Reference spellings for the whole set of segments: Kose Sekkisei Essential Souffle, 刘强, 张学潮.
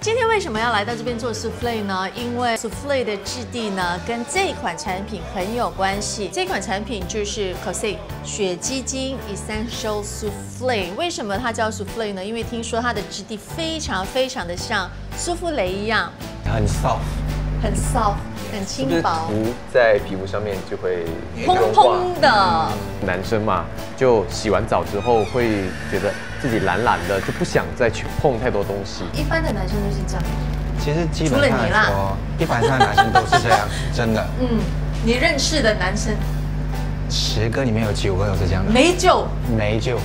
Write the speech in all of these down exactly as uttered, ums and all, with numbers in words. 今天为什么要来到这边做 souffle 呢？因为 souffle 的质地呢跟这款产品很有关系。这款产品就是 Kose 雪肌精 Essential Souffle。为什么它叫 souffle 呢？因为听说它的质地非常非常的像舒芙蕾一样，很 soft， 很 soft， 很轻薄，涂在皮肤上面就会蓬蓬的。男生嘛，就洗完澡之后会觉得 自己懒懒的，就不想再去碰太多东西。一般的男生就是这样，其实基本上来说，一般上男生都是这样，真的。嗯，你认识的男生，十个里面有九个都是这样的。没救，没救，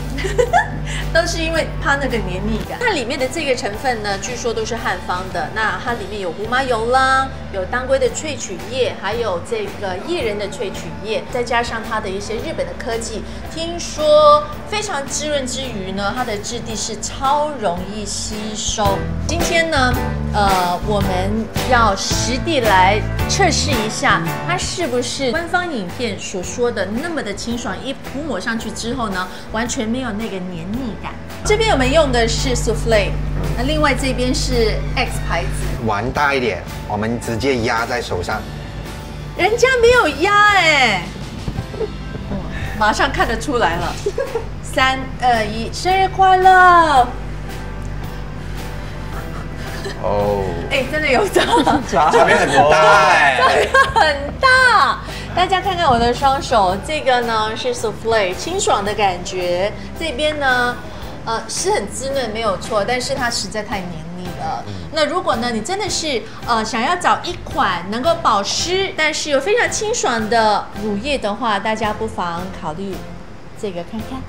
都是因为它那个黏腻感。它里面的这个成分呢，据说都是汉方的。那它里面有胡麻油啦，有当归的萃取液，还有这个薏仁的萃取液，再加上它的一些日本的科技，听说 非常滋润之余呢，它的质地是超容易吸收。今天呢，呃，我们要实地来测试一下，它是不是官方影片所说的那么的清爽？一涂抹上去之后呢，完全没有那个黏腻感。这边我们用的是 souffle， 那另外这边是 X 牌子。玩大一点，我们直接压在手上。人家没有压哎、欸，马上看得出来了。 三二一，生日快乐！哦，哎，真的有炸，炸面很大哎，炸面很大。大家看看我的双手，这个呢是 souffle 清爽的感觉，这边呢，呃，是很滋润没有错，但是它实在太黏腻了。那如果呢，你真的是呃想要找一款能够保湿，但是又非常清爽的乳液的话，大家不妨考虑这个看看。